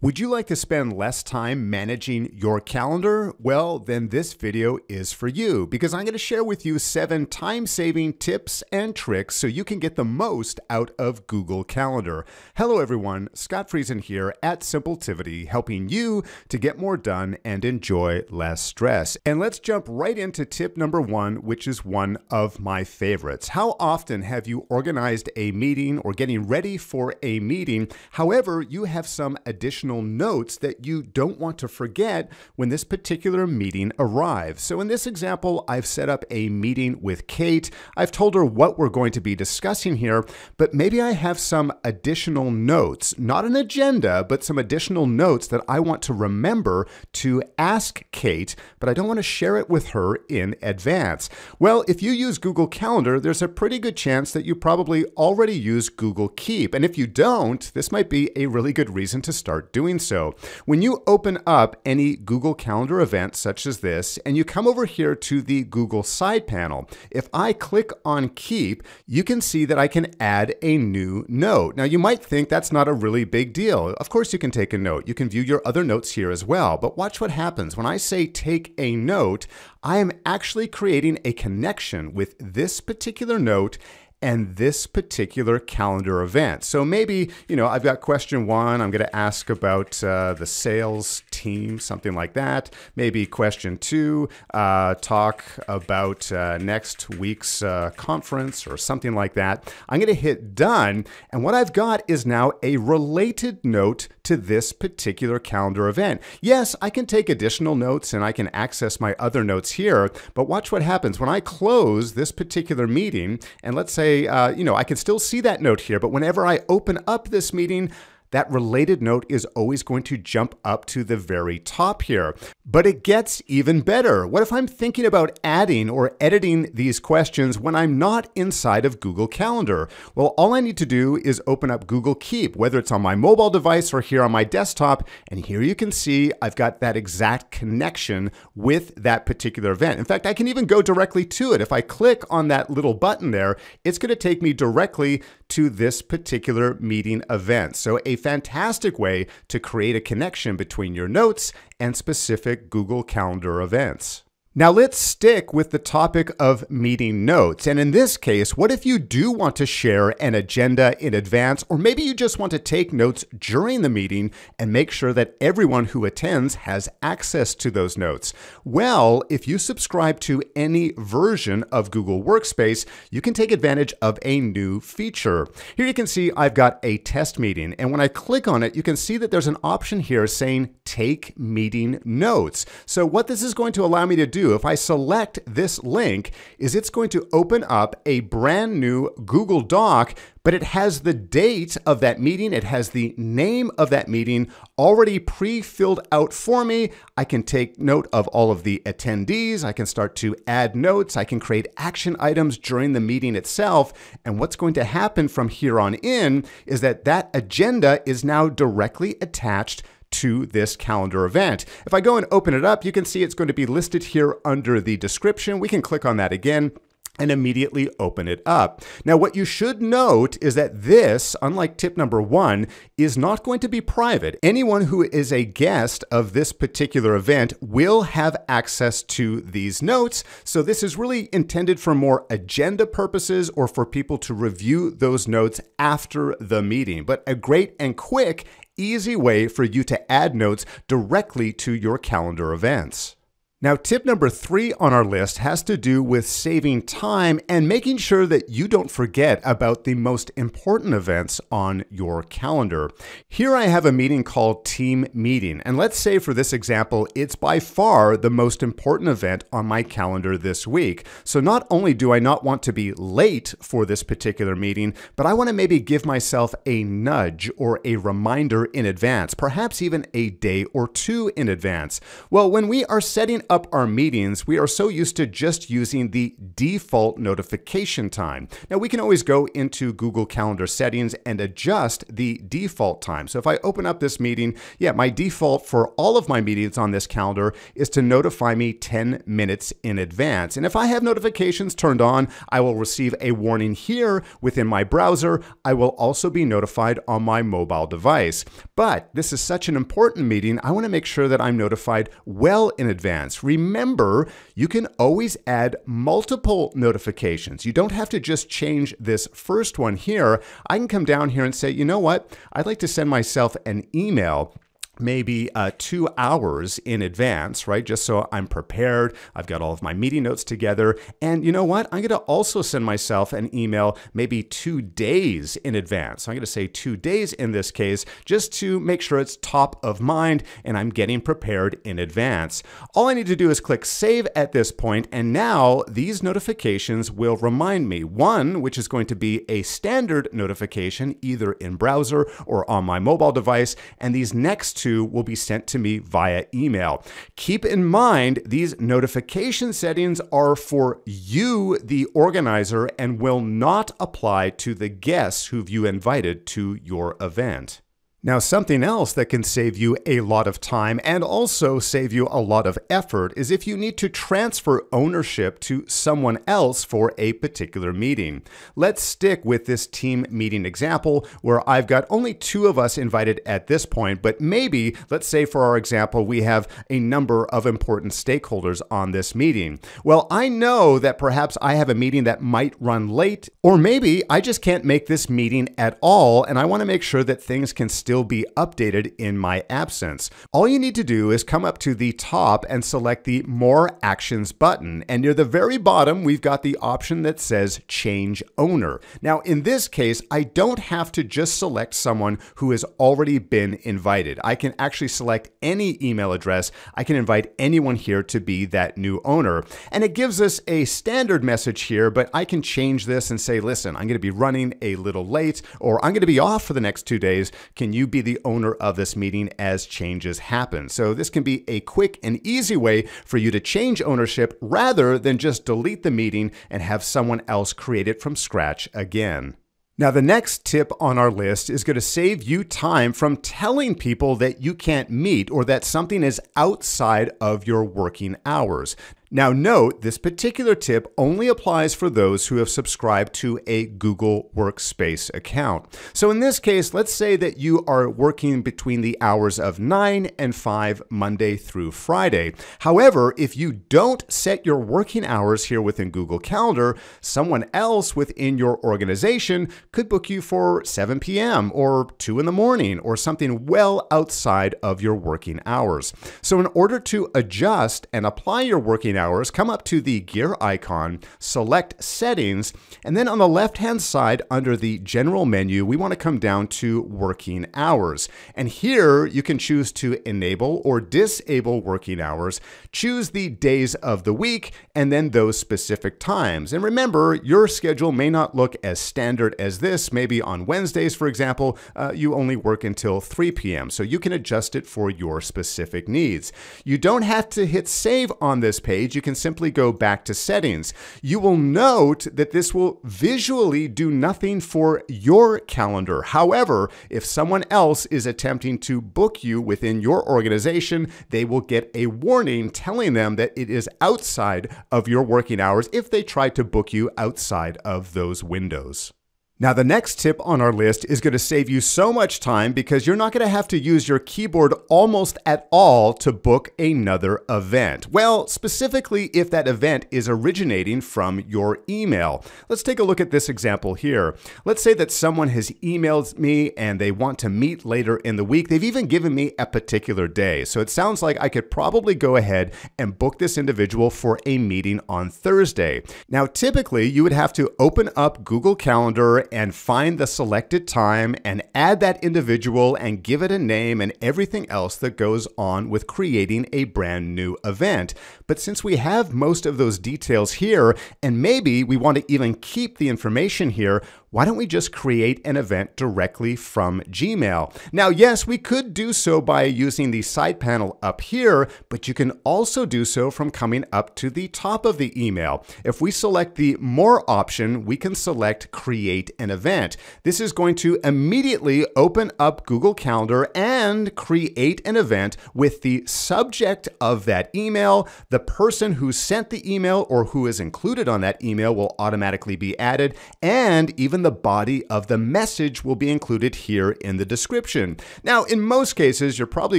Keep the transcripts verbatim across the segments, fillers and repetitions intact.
Would you like to spend less time managing your calendar? Well, then this video is for you because I'm going to share with you seven time-saving tips and tricks so you can get the most out of Google Calendar. Hello everyone, Scott Friesen here at Simpletivity, helping you to get more done and enjoy less stress. And let's jump right into tip number one, which is one of my favorites. How often have you organized a meeting or getting ready for a meeting? However, you have some additional notes that you don't want to forget when this particular meeting arrives. So in this example, I've set up a meeting with Kate. I've told her what we're going to be discussing here, but maybe I have some additional notes, not an agenda, but some additional notes that I want to remember to ask Kate, but I don't want to share it with her in advance. Well, if you use Google Calendar, there's a pretty good chance that you probably already use Google Keep. And if you don't, this might be a really good reason to start doing doing so. When you open up any Google Calendar event such as this, and you come over here to the Google side panel, if I click on Keep, you can see that I can add a new note. Now, you might think that's not a really big deal. Of course, you can take a note. You can view your other notes here as well, but watch what happens. When I say take a note, I am actually creating a connection with this particular note and this particular calendar event. So maybe, you know, I've got question one, I'm gonna ask about uh, the sales team, something like that. Maybe question two, uh, talk about uh, next week's uh, conference or something like that. I'm gonna hit done, and what I've got is now a related note to this particular calendar event. Yes, I can take additional notes and I can access my other notes here, but watch what happens. When I close this particular meeting, and let's say Uh, you know, I can still see that note here, but whenever I open up this meeting, that related note is always going to jump up to the very top here. But it gets even better. What if I'm thinking about adding or editing these questions when I'm not inside of Google Calendar? Well, all I need to do is open up Google Keep, whether it's on my mobile device or here on my desktop. And here you can see I've got that exact connection with that particular event. In fact, I can even go directly to it. If I click on that little button there, it's going to take me directly to this particular meeting event. So a fantastic way to create a connection between your notes and specific Google Calendar events. Now let's stick with the topic of meeting notes. And in this case, what if you do want to share an agenda in advance, or maybe you just want to take notes during the meeting and make sure that everyone who attends has access to those notes? Well, if you subscribe to any version of Google Workspace, you can take advantage of a new feature. Here you can see I've got a test meeting. And when I click on it, you can see that there's an option here saying take meeting notes. So what this is going to allow me to do, if I select this link, is it's going to open up a brand new Google Doc, but it has the date of that meeting, it has the name of that meeting already pre-filled out for me. I can take note of all of the attendees, I can start to add notes, I can create action items during the meeting itself, and what's going to happen from here on in is that that agenda is now directly attached to this calendar event. If I go and open it up, you can see it's going to be listed here under the description. We can click on that again and immediately open it up. Now, what you should note is that this, unlike tip number one, is not going to be private. Anyone who is a guest of this particular event will have access to these notes. So this is really intended for more agenda purposes or for people to review those notes after the meeting, but a great and quick, easy way for you to add notes directly to your calendar events. Now, tip number three on our list has to do with saving time and making sure that you don't forget about the most important events on your calendar. Here I have a meeting called Team Meeting, and let's say for this example, it's by far the most important event on my calendar this week. So not only do I not want to be late for this particular meeting, but I want to maybe give myself a nudge or a reminder in advance, perhaps even a day or two in advance. Well, when we are setting up our meetings, we are so used to just using the default notification time. Now, we can always go into Google Calendar settings and adjust the default time. So if I open up this meeting, yeah, my default for all of my meetings on this calendar is to notify me ten minutes in advance. And if I have notifications turned on, I will receive a warning here within my browser. I will also be notified on my mobile device. But this is such an important meeting, I want to make sure that I'm notified well in advance. Remember, you can always add multiple notifications. You don't have to just change this first one here. I can come down here and say, you know what? I'd like to send myself an email maybe uh, two hours in advance, right? Just so I'm prepared. I've got all of my meeting notes together. And you know what? I'm going to also send myself an email maybe two days in advance. So I'm going to say two days in this case, just to make sure it's top of mind and I'm getting prepared in advance. All I need to do is click save at this point, and now these notifications will remind me. One, which is going to be a standard notification, either in browser or on my mobile device, and these next two will be sent to me via email. Keep in mind, these notification settings are for you, the organizer, and will not apply to the guests who you invited to your event. Now, something else that can save you a lot of time and also save you a lot of effort is if you need to transfer ownership to someone else for a particular meeting. Let's stick with this team meeting example where I've got only two of us invited at this point, but maybe, let's say for our example, we have a number of important stakeholders on this meeting. Well, I know that perhaps I have a meeting that might run late, or maybe I just can't make this meeting at all, and I want to make sure that things can stay still be updated in my absence. All you need to do is come up to the top and select the More Actions button. And near the very bottom, we've got the option that says Change Owner. Now, in this case, I don't have to just select someone who has already been invited. I can actually select any email address. I can invite anyone here to be that new owner. And it gives us a standard message here, but I can change this and say, listen, I'm going to be running a little late, or I'm going to be off for the next two days. Can you You be the owner of this meeting as changes happen? So this can be a quick and easy way for you to change ownership rather than just delete the meeting and have someone else create it from scratch again. Now, the next tip on our list is going to save you time from telling people that you can't meet or that something is outside of your working hours. Now note, this particular tip only applies for those who have subscribed to a Google Workspace account. So in this case, let's say that you are working between the hours of nine and five Monday through Friday. However, if you don't set your working hours here within Google Calendar, someone else within your organization could book you for seven p m or two in the morning or something well outside of your working hours. So in order to adjust and apply your working hours, hours, come up to the gear icon, select settings, and then on the left-hand side under the general menu, we want to come down to working hours. And here you can choose to enable or disable working hours, choose the days of the week, and then those specific times. And remember, your schedule may not look as standard as this. Maybe on Wednesdays, for example, uh, you only work until three p m So you can adjust it for your specific needs. You don't have to hit save on this page. You can simply go back to settings. You will note that this will visually do nothing for your calendar. However, if someone else is attempting to book you within your organization, they will get a warning telling them that it is outside of your working hours if they try to book you outside of those windows. Now, the next tip on our list is going to save you so much time because you're not going to have to use your keyboard almost at all to book another event. Well, specifically if that event is originating from your email. Let's take a look at this example here. Let's say that someone has emailed me and they want to meet later in the week. They've even given me a particular day. So it sounds like I could probably go ahead and book this individual for a meeting on Thursday. Now, typically you would have to open up Google Calendar and find the selected time and add that individual and give it a name and everything else that goes on with creating a brand new event. But since we have most of those details here, and maybe we want to even keep the information here, why don't we just create an event directly from Gmail? Now, yes, we could do so by using the side panel up here, but you can also do so from coming up to the top of the email. If we select the More option, we can select Create an Event. This is going to immediately open up Google Calendar and create an event with the subject of that email. The person who sent the email or who is included on that email will automatically be added, and even the body of the message will be included here in the description. Now, in most cases, you're probably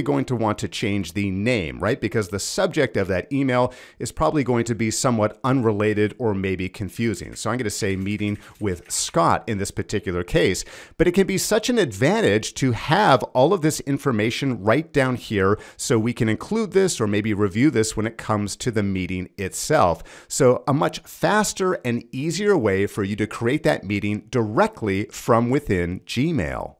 going to want to change the name, right? Because the subject of that email is probably going to be somewhat unrelated or maybe confusing. So I'm going to say meeting with Scott in this particular case. But it can be such an advantage to have all of this information right down here so we can include this or maybe review this when it comes to the meeting itself. So a much faster and easier way for you to create that meeting directly from within Gmail.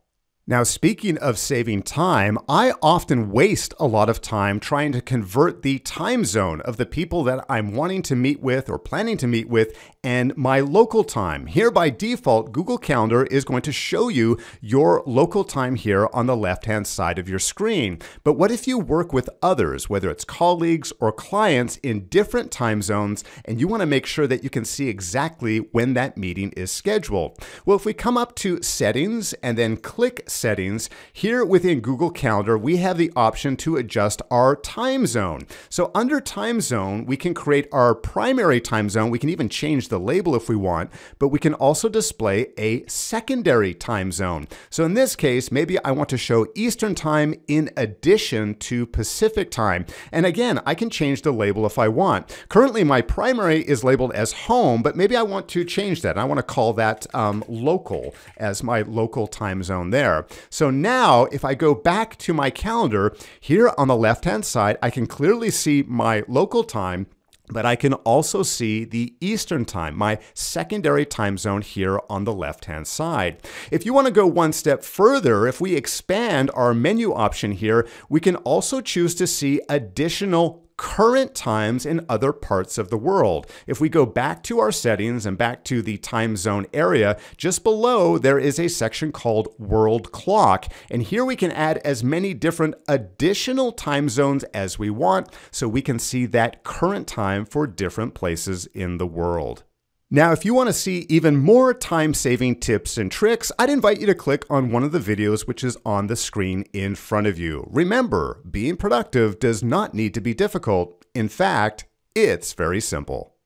Now, speaking of saving time, I often waste a lot of time trying to convert the time zone of the people that I'm wanting to meet with or planning to meet with and my local time. Here by default, Google Calendar is going to show you your local time here on the left-hand side of your screen. But what if you work with others, whether it's colleagues or clients in different time zones, and you want to make sure that you can see exactly when that meeting is scheduled? Well, if we come up to Settings and then click Settings, here within Google Calendar, we have the option to adjust our time zone. So under time zone, we can create our primary time zone. We can even change the label if we want, but we can also display a secondary time zone. So in this case, maybe I want to show Eastern time in addition to Pacific time. And again, I can change the label if I want. Currently, my primary is labeled as home, but maybe I want to change that. I want to call that um, local as my local time zone there. So now if I go back to my calendar, here on the left-hand side, I can clearly see my local time, but I can also see the Eastern time, my secondary time zone here on the left-hand side. If you want to go one step further, if we expand our menu option here, we can also choose to see additional current times in other parts of the world. If we go back to our settings and back to the time zone area, just below there is a section called World Clock. And here we can add as many different additional time zones as we want, so we can see that current time for different places in the world. Now, if you want to see even more time-saving tips and tricks, I'd invite you to click on one of the videos which is on the screen in front of you. Remember, being productive does not need to be difficult. In fact, it's very simple.